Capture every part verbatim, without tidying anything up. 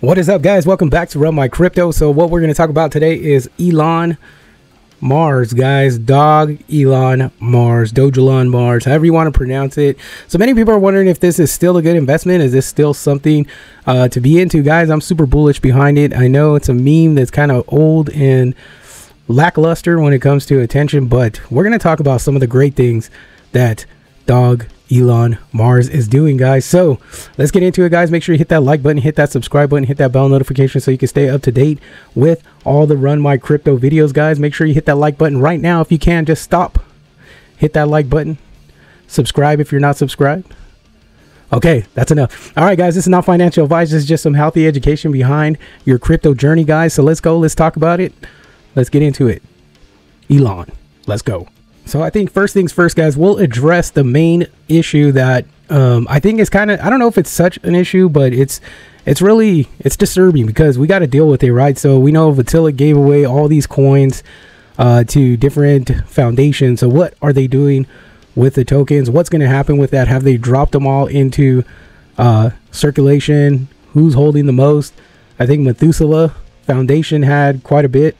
What is up, guys? Welcome back to Run My Crypto. So what we're going to talk about today is Dogelon Mars, guys. Dogelon Mars, Dogelon Mars, however you want to pronounce it. So many people are wondering if this is still a good investment. Is this still something uh, to be into, guys? I'm super bullish behind it. I know it's a meme that's kind of old and lackluster when it comes to attention, but we're going to talk about some of the great things that Dogelon Dogelon Mars is doing, guys. So let's get into it, guys. Make sure you hit that like button, hit that subscribe button, hit that bell notification so you can stay up to date with all the Run My Crypto videos, guys. Make sure you hit that like button right now. If you can, just stop, hit that like button, subscribe if you're not subscribed. Okay, that's enough. All right, guys, this is not financial advice. This is just some healthy education behind your crypto journey, guys. So let's go, let's talk about it, let's get into it. Dogelon, let's go. So I think first things first, guys, we'll address the main issue that um, I think is kind of, I don't know if it's such an issue, but it's it's really, it's disturbing because we got to deal with it, right? So we know Vitalik gave away all these coins uh, to different foundations. So what are they doing with the tokens? What's going to happen with that? Have they dropped them all into uh, circulation? Who's holding the most? I think Methuselah Foundation had quite a bit.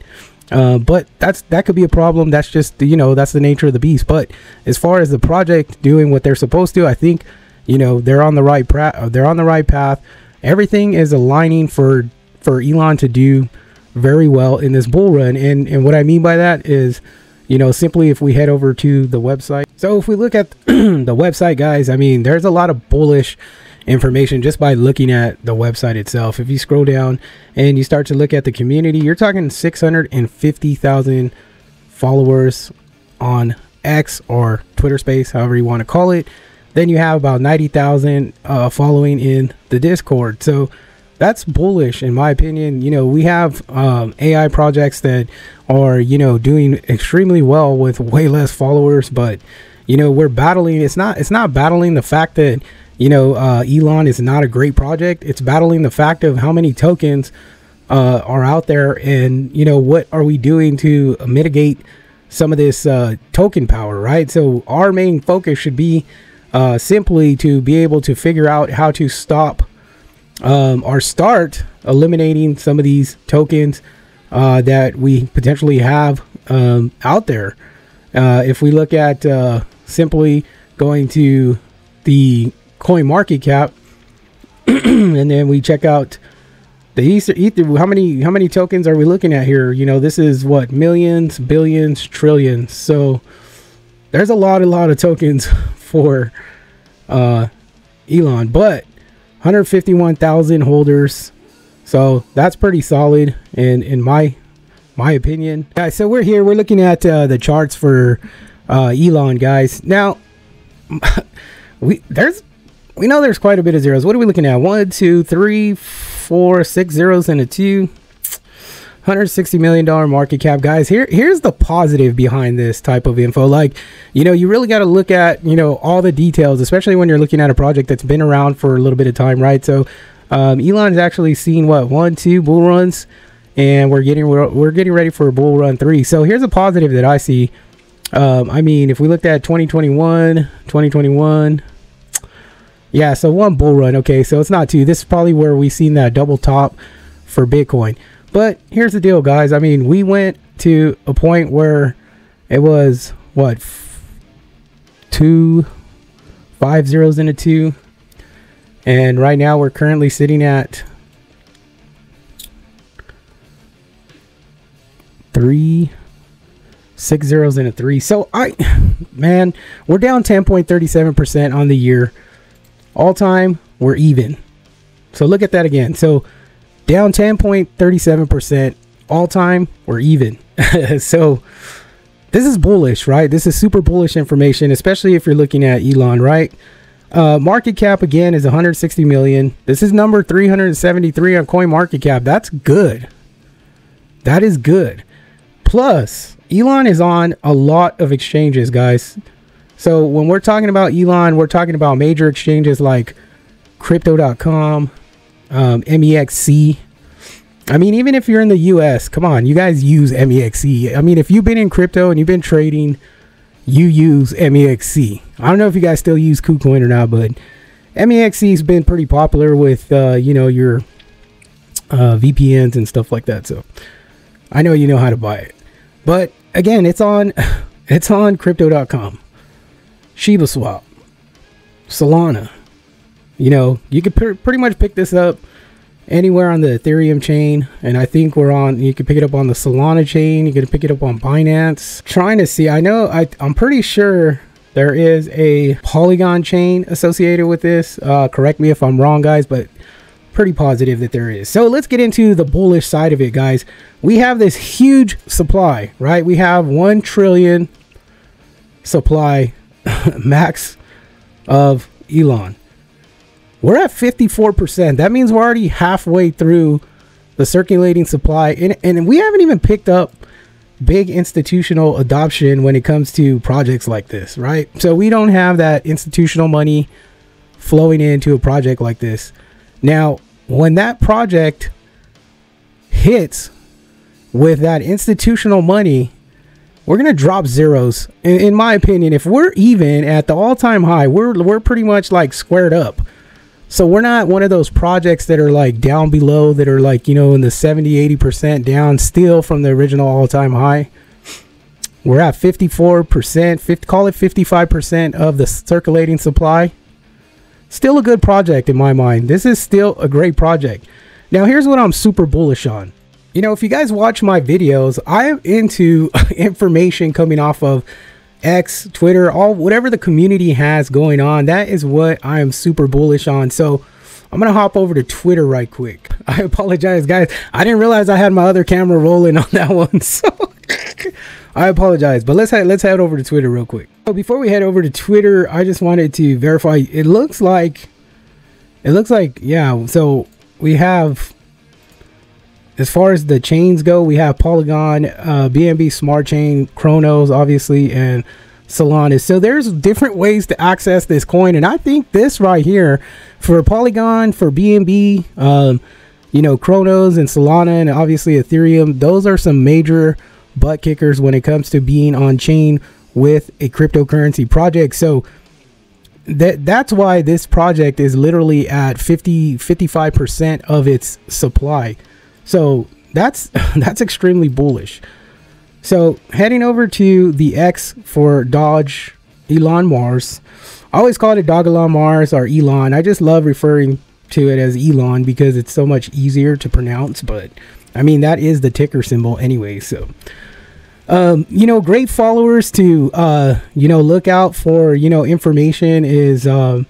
Uh, but that's that could be a problem. That's just, you know, that's the nature of the beast. But as far as the project doing what they're supposed to, I think, you know, they're on the right path. They're on the right path. Everything is aligning for for Elon to do very well in this bull run. And and what I mean by that is, you know, simply if we head over to the website. So if we look at the website, guys, I mean, there's a lot of bullish information just by looking at the website itself. If you scroll down and you start to look at the community, you're talking six hundred fifty thousand followers on X or Twitter Space, however you want to call it. Then you have about ninety thousand uh, following in the Discord. So that's bullish in my opinion. You know, we have um, A I projects that are, you know, doing extremely well with way less followers, but you know, we're battling. It's not, it's not battling the fact that, you know, uh, Elon is not a great project. It's battling the fact of how many tokens uh, are out there and, you know, what are we doing to mitigate some of this uh, token power, right? So our main focus should be uh, simply to be able to figure out how to stop um, or start eliminating some of these tokens uh, that we potentially have um, out there. Uh, if we look at uh, simply going to the coin market cap and then we check out the ether, ether how many how many tokens are we looking at here? You know, this is what, millions, billions, trillions. So there's a lot a lot of tokens for uh Elon, but one hundred fifty-one thousand holders, so that's pretty solid and in, in my my opinion, guys. So we're here, we're looking at uh, the charts for uh Elon, guys. Now we there's We know there's quite a bit of zeros. What are we looking at? One, two, three, four, six zeros and a two. one hundred sixty million dollars market cap, guys. Here, here's the positive behind this type of info. Like, you know, you really got to look at, you know, all the details, especially when you're looking at a project that's been around for a little bit of time, right? So um, Elon's actually seen what, one, two bull runs, and we're getting we're, we're getting ready for a bull run three. So here's a positive that I see. Um, I mean, if we looked at twenty twenty-one, twenty twenty-one. Yeah, so one bull run. Okay, so it's not two. This is probably where we seen that double top for Bitcoin. But here's the deal, guys. I mean, we went to a point where it was what, two five zeros into two, and right now we're currently sitting at three six zeros into three. So I, man, we're down ten point three seven percent on the year. All time we're even. So look at that again. So down ten point three seven percent, all time we're even. So this is bullish, right? This is super bullish information, especially if you're looking at Elon, right? Uh, market cap again is one hundred sixty million. This is number three hundred seventy-three on coin market cap. That's good. That is good. Plus Elon is on a lot of exchanges, guys. So when we're talking about Elon, we're talking about major exchanges like Crypto dot com, um, M E X C. I mean, even if you're in the U S, come on, you guys use M E X C. I mean, if you've been in crypto and you've been trading, you use M E X C. I don't know if you guys still use KuCoin or not, but M E X C's been pretty popular with, uh, you know, your uh, V P Ns and stuff like that. So I know you know how to buy it. But again, it's on it's on Crypto dot com, ShibaSwap, Solana. You know, you could pr pretty much pick this up anywhere on the Ethereum chain, and I think we're on, you can pick it up on the Solana chain, you can pick it up on Binance. Trying to see, I know, I, I'm pretty sure there is a Polygon chain associated with this. Uh, correct me if I'm wrong, guys, but pretty positive that there is. So let's get into the bullish side of it, guys. We have this huge supply, right? We have one trillion supply max of Elon. We're at fifty-four percent. That means we're already halfway through the circulating supply, and, and we haven't even picked up big institutional adoption when it comes to projects like this, right? So we don't have that institutional money flowing into a project like this. Now, when that project hits with that institutional money, we're going to drop zeros. In, in my opinion, if we're even at the all-time high, we're, we're pretty much like squared up. So we're not one of those projects that are like down below, that are like, you know, in the seventy, eighty percent down still from the original all-time high. We're at fifty-four percent, fifty, call it fifty-five percent of the circulating supply. Still a good project in my mind. This is still a great project. Now, here's what I'm super bullish on. You know, if you guys watch my videos, I am into information coming off of X, Twitter, all whatever the community has going on. That is what I am super bullish on. So I'm gonna hop over to Twitter right quick. I apologize, guys. I didn't realize I had my other camera rolling on that one, so I apologize. But let's head let's head over to Twitter real quick. So before we head over to Twitter, I just wanted to verify. It looks like it looks like yeah. So we have, as far as the chains go, we have Polygon, uh, B N B Smart Chain, Kronos, obviously, and Solana. So there's different ways to access this coin. And I think this right here for Polygon, for B N B, um, you know, Kronos and Solana, and obviously Ethereum, those are some major butt kickers when it comes to being on chain with a cryptocurrency project. So that that's why this project is literally at fifty, fifty-five percent of its supply. So that's that's extremely bullish. So heading over to the X for Doge, Elon Mars. I always call it Dogelon Mars or Elon. I just love referring to it as Elon because it's so much easier to pronounce. But I mean, that is the ticker symbol anyway. So, um, you know, great followers to, uh, you know, look out for, you know, information is um,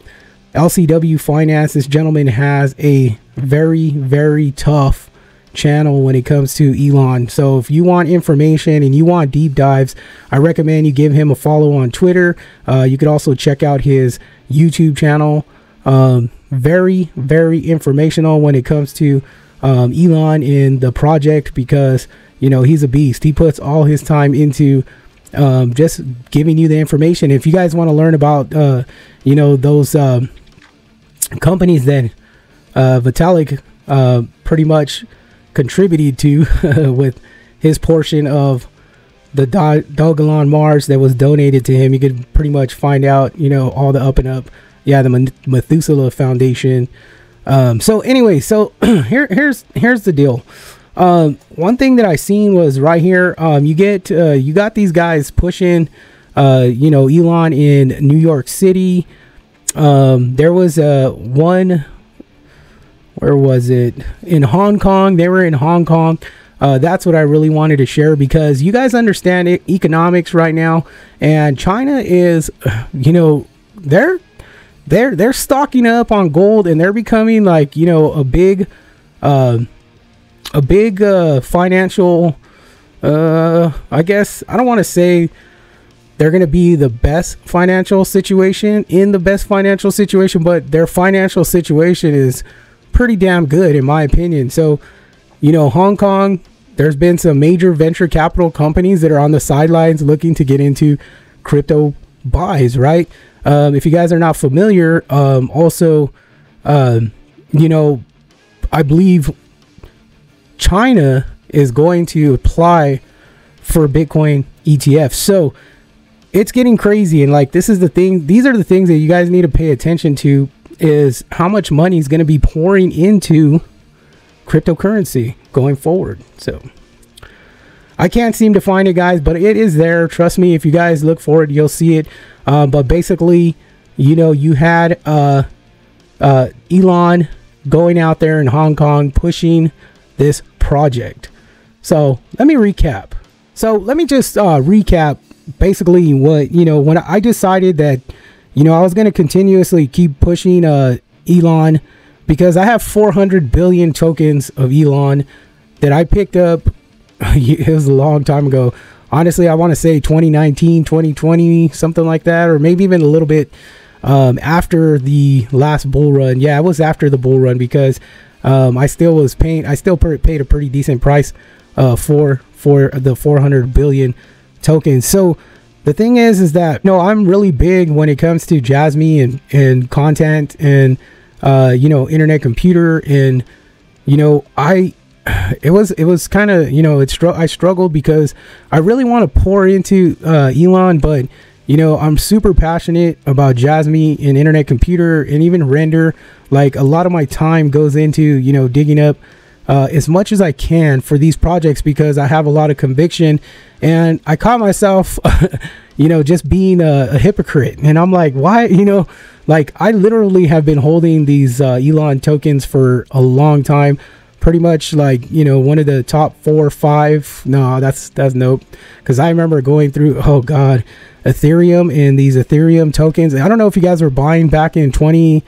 L C W Finance. This gentleman has a very, very tough channel when it comes to Elon. So if you want information and you want deep dives, I recommend you give him a follow on Twitter. Uh, you could also check out his YouTube channel. Um, very, very informational when it comes to um, Elon and the project, because, you know, he's a beast. He puts all his time into um, just giving you the information. If you guys want to learn about, uh, you know, those um, companies that uh, Vitalik uh, pretty much contributed to with his portion of the Do Dogelon Mars that was donated to him, you could pretty much find out, you know, all the up and up. Yeah, the Methuselah Foundation. Um, so anyway, so here, here's here's the deal. Um, one thing that I seen was right here. Um, you get uh, you got these guys pushing, uh, you know, Elon in New York City. Um, there was a uh, one. Where was it? In Hong Kong. They were in Hong Kong. Uh, that's what I really wanted to share, because you guys understand it, economics right now, and China is, you know, they're they're they're stocking up on gold, and they're becoming like, you know, a big uh, a big uh, financial. Uh, I guess I don't want to say they're going to be the best financial situation in the best financial situation, but their financial situation is pretty damn good in my opinion. So, you know, Hong Kong, there's been some major venture capital companies that are on the sidelines looking to get into crypto buys, right? Um, if you guys are not familiar, um, also, um, you know, I believe China is going to apply for Bitcoin E T F. So it's getting crazy. And like, this is the thing, these are the things that you guys need to pay attention to, is how much money is going to be pouring into cryptocurrency going forward. So I can't seem to find it, guys, but it is there. Trust me, if you guys look for it, you'll see it. Uh, but basically, you know, you had uh, uh, Elon going out there in Hong Kong pushing this project. So let me recap. So let me just uh, recap basically what, you know, when I decided that, you know, I was going to continuously keep pushing uh, Elon, because I have four hundred billion tokens of Elon that I picked up. It was a long time ago. Honestly, I want to say twenty nineteen, twenty twenty, something like that, or maybe even a little bit um, after the last bull run. Yeah, it was after the bull run, because um, I still was paying. I still paid a pretty decent price uh, for for the four hundred billion tokens. So the thing is, is that no, I'm really big when it comes to Jasmine and and content and uh, you know, Internet Computer, and you know, I. It was it was kind of, you know, it str I struggled because I really want to pour into uh, Elon, but, you know, I'm super passionate about Jasmine and Internet Computer and even Render. Like, a lot of my time goes into, you know, digging up uh, as much as I can for these projects, because I have a lot of conviction, and I caught myself, you know, just being a, a hypocrite. And I'm like, why, you know, like I literally have been holding these uh, Elon tokens for a long time. Pretty much like, you know, one of the top four or five. No, that's that's nope. Because I remember going through, oh god, Ethereum and these Ethereum tokens. I don't know if you guys were buying back in twenty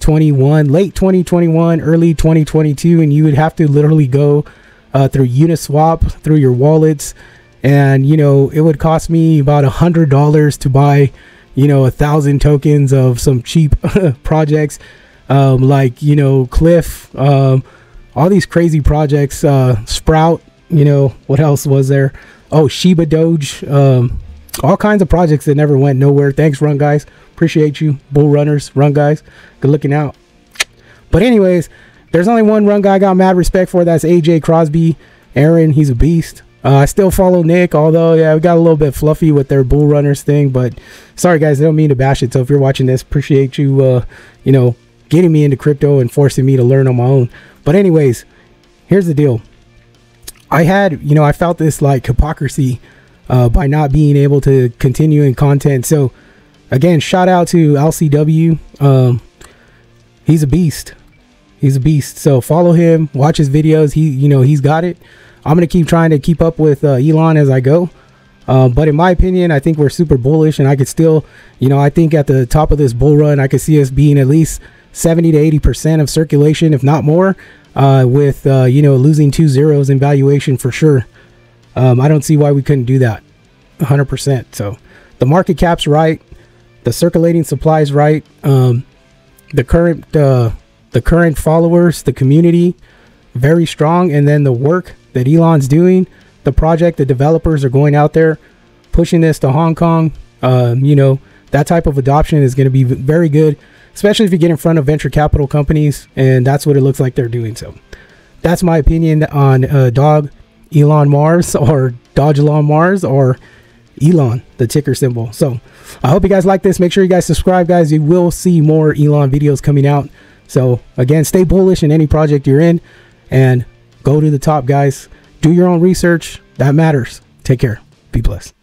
twenty-one, late twenty twenty-one, early twenty twenty-two, and you would have to literally go uh, through Uniswap, through your wallets, and you know, it would cost me about a hundred dollars to buy, you know, a thousand tokens of some cheap projects, um, like, you know, Cliff. Um, all these crazy projects, uh Sprout, you know, what else was there? Oh, Shiba Doge, um all kinds of projects that never went nowhere. Thanks, run guys, appreciate you. Bull runners, run guys, good looking out. But anyways, there's only one run guy I got mad respect for, that's A J Crosby. Aaron, he's a beast. uh, I still follow Nick, although yeah, we got a little bit fluffy with their bull runners thing, but sorry guys, I don't mean to bash it. So if you're watching this, appreciate you uh you know, getting me into crypto and forcing me to learn on my own. But anyways, here's the deal. I had, you know, I felt this like hypocrisy uh, by not being able to continue in content. So again, shout out to L C W. Um, he's a beast. He's a beast. So follow him, watch his videos. He, you know, he's got it. I'm going to keep trying to keep up with uh, Elon as I go. Uh, but in my opinion, I think we're super bullish, and I could still, you know, I think at the top of this bull run, I could see us being at least seventy to eighty percent of circulation, if not more, uh, with, uh, you know, losing two zeros in valuation for sure. Um, I don't see why we couldn't do that one hundred percent. So the market cap's right. The circulating supply is right. Um, the current, uh, the current followers, the community, very strong. And then the work that Elon's doing, the project, the developers are going out there pushing this to Hong Kong. Um, you know, that type of adoption is going to be very good, especially if you get in front of venture capital companies, and that's what it looks like they're doing. So that's my opinion on uh, Dogelon Mars, or Dogelon Mars, or Elon, the ticker symbol. So I hope you guys like this. Make sure you guys subscribe, guys. You will see more Elon videos coming out. So again, stay bullish in any project you're in, and go to the top, guys. Do your own research. That matters. Take care. Be blessed.